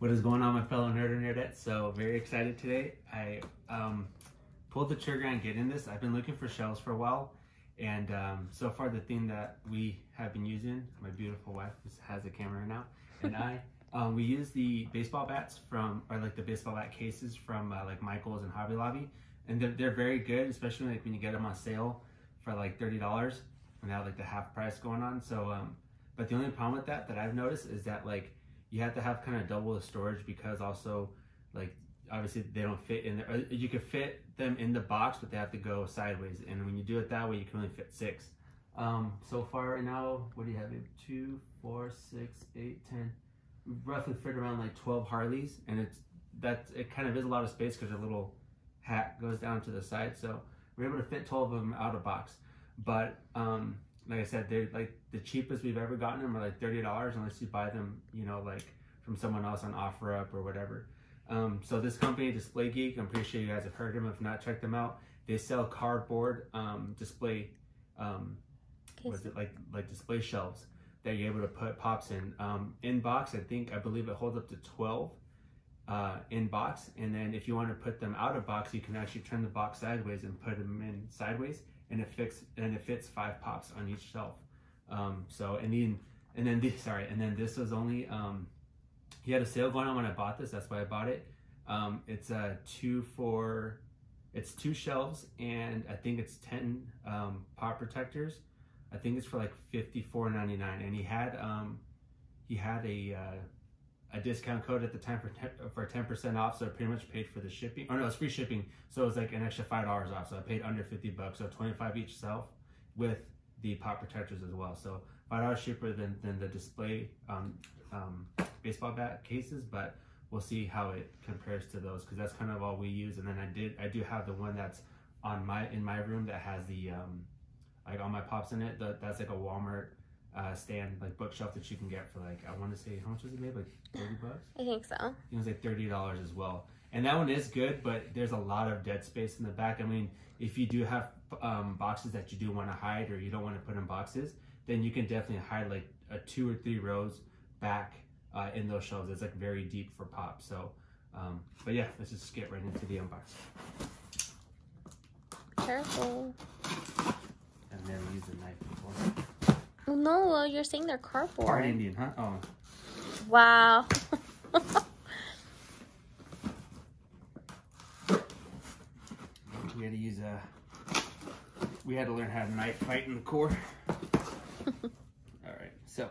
What is going on, my fellow nerd and nerdette? So very excited today. I pulled the trigger on getting this. I've been looking for shelves for a while, and so far the thing that we have been using, my beautiful wife has a camera right now, and I we use the baseball bats from, or like the baseball bat cases from like Michael's and Hobby Lobby, and they're very good, especially like when you get them on sale for like $30. And they have like the half price going on. So, but the only problem with that I've noticed is that like you have to have kind of double the storage, because also like obviously they don't fit in there. You could fit them in the box, but they have to go sideways. And when you do it that way, you can only fit 6. So far right now, what do you have? 2, 4, 6, 8, 10. Roughly fit around like 12 Harleys, and it kind of is a lot of space because their little hat goes down to the side. So we're able to fit 12 of them out of box. But like I said, they're like the cheapest we've ever gotten them are like $30, unless you buy them, you know, like from someone else on OfferUp or whatever. So this company, Display Geek, I'm pretty sure you guys have heard of them. If not, check them out. They sell cardboard display, what's it like display shelves that you're able to put pops in box. I believe it holds up to 12 in box, and then if you want to put them out of box, you can actually turn the box sideways and put them in sideways. And it fits 5 pops on each shelf. So and then this was only he had a sale going on when I bought this. That's why I bought it. It's a 2 shelves, and I think it's 10 pop protectors. I think it's for like $54.99. And he had a discount code at the time for 10% off, so I pretty much paid for the shipping. Oh no, it's free shipping, so it was like an extra $5 off. So I paid under $50, so 25 each shelf with the pop protectors as well. So $5 cheaper than the display baseball bat cases, but we'll see how it compares to those, because that's kind of all we use. And then I do have the one that's in my room that has the like all my pops in it. That's like a Walmart stand, like bookshelf, that you can get for like, I want to say, how much was it made? Like 30 bucks? I think so. It was like $30 as well. And that one is good, but there's a lot of dead space in the back. I mean, if you do have boxes that you do want to hide, or you don't want to put in boxes, then you can definitely hide like a 2 or 3 rows back in those shelves. It's like very deep for pop. So, but yeah, let's just get right into the unboxing. Careful. I've never used a knife before. Oh no, well, you're saying they're cardboard. Part Indian, huh? Oh. Wow. We had to learn how to knife fight in the Corps. Alright, so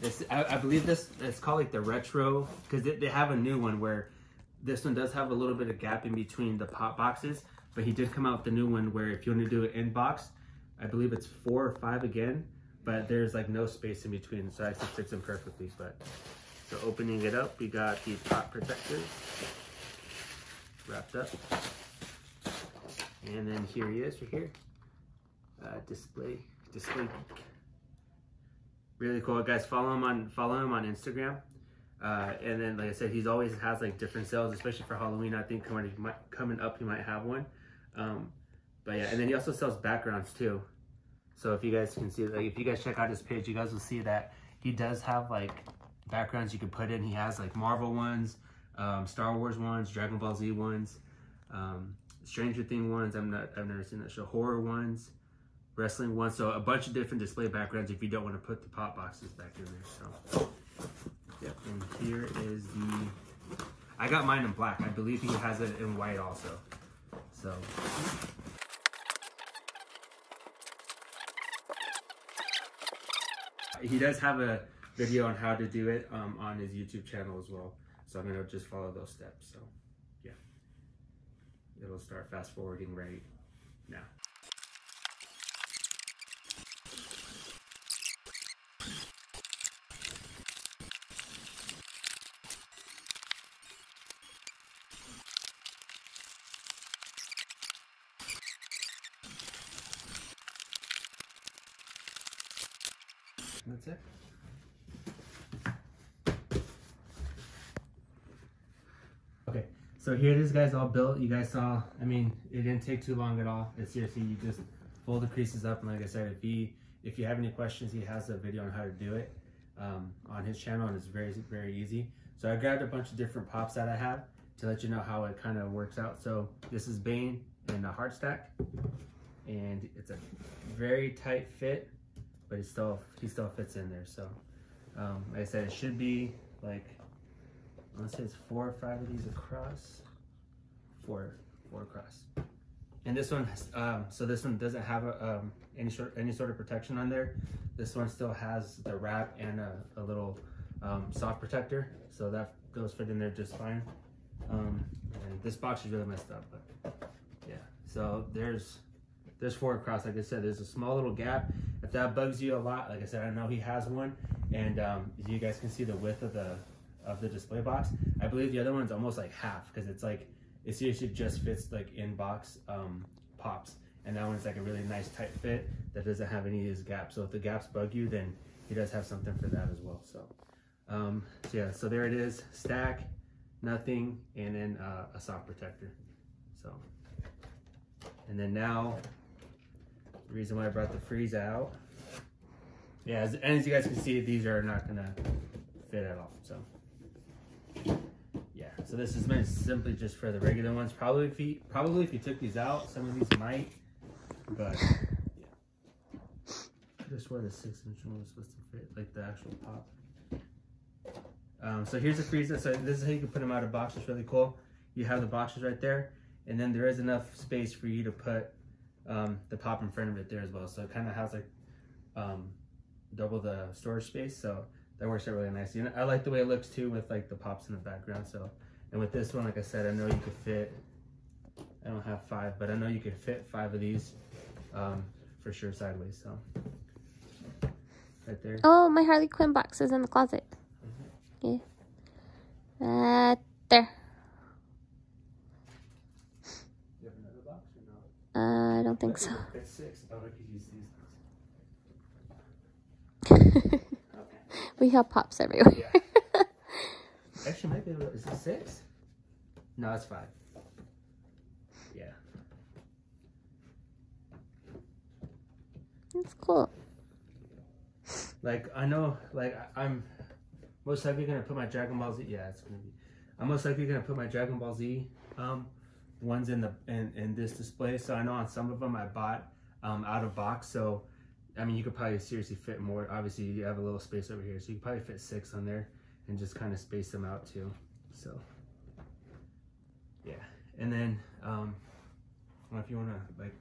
this, I believe this, it's called like the retro, because they have a new one where this one does have a little bit of gap in between the pop boxes, but he did come out with the new one where if you want to do it in box, I believe it's 4 or 5 again, but there's like no space in between, so I actually fits them perfectly. But so opening it up, we got the pop protectors wrapped up, and then here he is right here. Display. Really cool, guys. Follow him on Instagram, and then like I said, he's always has like different sales, especially for Halloween. I think coming up, he might have one. But yeah, and then he also sells backgrounds too. So if you guys can see, like, if you guys check out his page, you guys will see that he does have like backgrounds you can put in. He has like Marvel ones, Star Wars ones, Dragon Ball Z ones, Stranger Things ones. I've never seen that show. Horror ones, wrestling ones. So a bunch of different display backgrounds if you don't want to put the pop boxes back in there. So yep. And here is I got mine in black. I believe he has it in white also. So. He does have a video on how to do it on his YouTube channel as well. So I'm going to just follow those steps. So yeah, it'll start fast forwarding right now. That's it. Okay, so here it is, guys, all built. You guys saw, I mean, it didn't take too long at all. It's seriously, you just fold the creases up. And like I said, if you have any questions, he has a video on how to do it on his channel, and it's very, very easy. So I grabbed a bunch of different pops that I have to let you know how it kind of works out. So this is Bane in a hard stack, and it's a very tight fit, but it still, he still fits in there. So like I said, it should be like, let's say it's 4 or 5 of these across, four across. And this one, so this one doesn't have a, any sort of protection on there. This one still has the wrap and a little soft protector, so that those fit in there just fine. And this box is really messed up, but yeah. So there's 4 across. Like I said, there's a small little gap. If that bugs you a lot, like I said, I know he has one, and you guys can see the width of the display box. I believe the other one's almost like half, because it's like, it seriously just fits like in-box pops. And that one's like a really nice tight fit that doesn't have any of these gaps. So if the gaps bug you, then he does have something for that as well. So, so yeah, so there it is. Stack, nothing, and then a soft protector. So, and then now, the reason why I brought the freeze out. Yeah, and as you guys can see, these are not gonna fit at all, so. So this is meant simply just for the regular ones. Probably if you took these out, some of these might, but yeah. I just wore the 6-inch one was supposed to fit, like the actual pop. So here's the freezer. So this is how you can put them out of box. It's really cool. You have the boxes right there, and then there is enough space for you to put the pop in front of it there as well. So it kind of has like double the storage space. So that works out really nicely. And I like the way it looks too with like the pops in the background. So. And with this one, like I said, I know you could fit, I don't have 5, but I know you could fit 5 of these for sure sideways, so. Right there. Oh, my Harley Quinn box is in the closet. Mm-hmm. Yeah. There. Do you have another box or not? I don't think so. That's 6. Oh, I could use these. Okay. We have pops everywhere. Yeah. Actually, might be able to, is it 6? No, it's 5. Yeah. That's cool. Like, I know, like, I'm most likely going to put my Dragon Ball Z, yeah, it's going to be, I'm most likely going to put my Dragon Ball Z ones in this display. So I know on some of them I bought out of box. So, I mean, you could probably seriously fit more. Obviously, you have a little space over here, so you could probably fit 6 on there. And just kind of space them out too. So yeah, and then well, if you want to like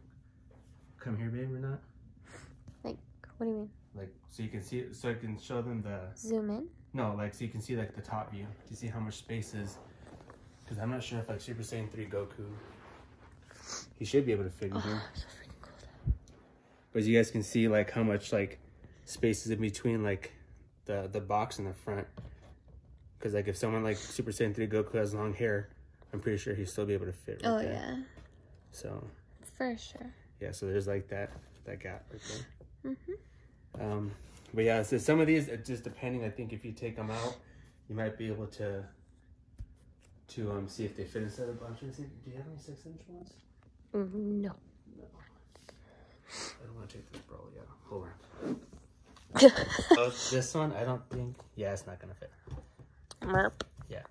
come here, babe, or not, like, what do you mean, like, so you can see it, so I can show them the zoom in, no, like, so you can see like the top view to see how much space is, because I'm not sure if like Super Saiyan 3 Goku, he should be able to fit in here. So freaking cool. But as you guys can see, like how much like space is in between like the box in the front. Because like if someone like Super Saiyan 3 Goku has long hair, I'm pretty sure he'd still be able to fit right there. Oh yeah. So. For sure. Yeah, so there's like that gap right there. Mm-hmm. But yeah, so some of these, just depending, I think if you take them out, you might be able to see if they fit inside of a bunch. Do you have any 6-inch ones? No. No. I don't want to take this broly out. Hold on. Oh, this one, I don't think, yeah, it's not going to fit. Yeah,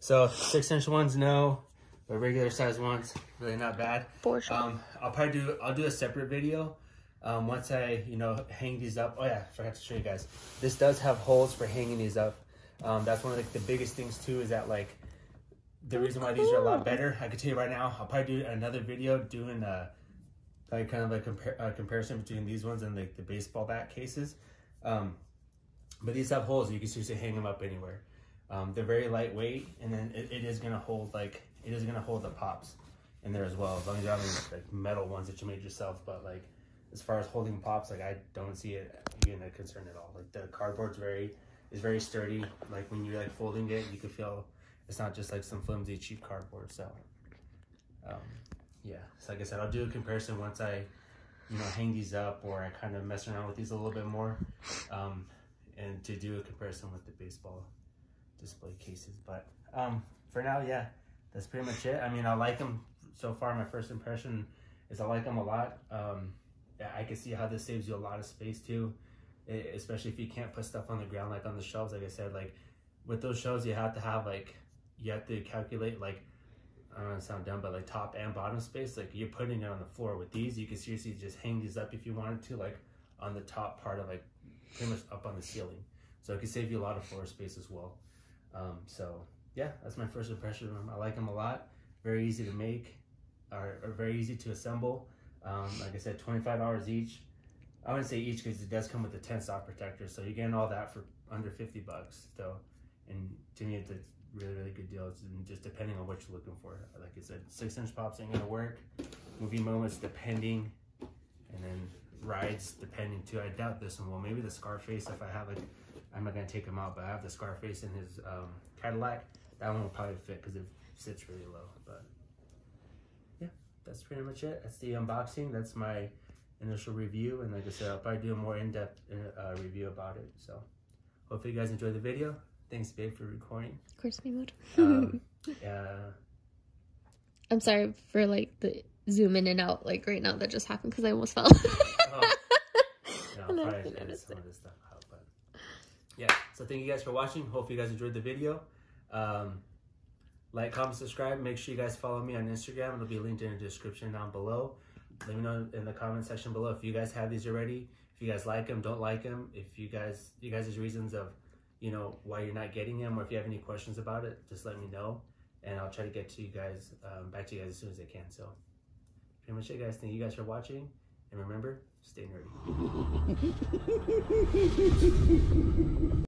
so 6-inch ones, no, but regular size ones, really not bad. For sure. I'll do a separate video once I, you know, hang these up. Oh yeah, I forgot to show you guys. This does have holes for hanging these up. That's one of like, the biggest things too, is that like the reason why these are a lot better. I can tell you right now, I'll probably do another video doing like kind of a comparison between these ones and like the baseball bat cases. But these have holes, you can seriously hang them up anywhere. They're very lightweight, and then it is gonna hold like, it is gonna hold the pops in there as well, as long as you have any like metal ones that you made yourself. But like as far as holding pops, like I don't see it being a concern at all. Like the cardboard's very sturdy. Like when you're like folding it, you can feel it's not just like some flimsy cheap cardboard. So yeah, so like I said, I'll do a comparison once I, you know, hang these up, or I kind of mess around with these a little bit more, and to do a comparison with the baseball display cases. But for now, yeah, that's pretty much it. I mean, I like them so far. My first impression is I like them a lot. I can see how this saves you a lot of space too, especially if you can't put stuff on the ground, like on the shelves. Like I said, like with those shelves, you have to have like, you have to calculate like, I don't want to sound dumb, but like top and bottom space, like you're putting it on the floor. With these, you can seriously just hang these up if you wanted to, like on the top part of like pretty much up on the ceiling. So it can save you a lot of floor space as well. So yeah, that's my first impression of them. I like them a lot. Very easy to make, or very easy to assemble. Like I said, $25 each. I wouldn't say each because it does come with a 10 sock protector, so you're getting all that for under 50 bucks. So, and to me, it's a really, really good deal. It's just depending on what you're looking for. Like I said, 6-inch pops ain't gonna work. Movie moments, depending, and then rides, depending too. I doubt this one will. Maybe the Scarface, if I have it, I'm not gonna take him out, but I have the Scarface in his Cadillac. That one will probably fit because it sits really low. But yeah, that's pretty much it. That's the unboxing. That's my initial review. And like I said, I'll probably do a more in-depth review about it. So hopefully you guys enjoyed the video. Thanks, babe, for recording. Crispy mode. I'm sorry for like the zoom in and out like right now that just happened because I almost fell. Oh. No, and I'll probably edit some of this stuff out, but yeah. So thank you guys for watching. Hopefully you guys enjoyed the video. Like, comment, subscribe. Make sure you guys follow me on Instagram. It'll be linked in the description down below. Let me know in the comment section below if you guys have these already. If you guys like them, don't like them. If you guys' reasons of, you know, why you're not getting them, or if you have any questions about it, just let me know, and I'll try to get to you guys, back to you guys as soon as I can. So, pretty much it, guys. Thank you guys for watching, and remember, stay nerdy.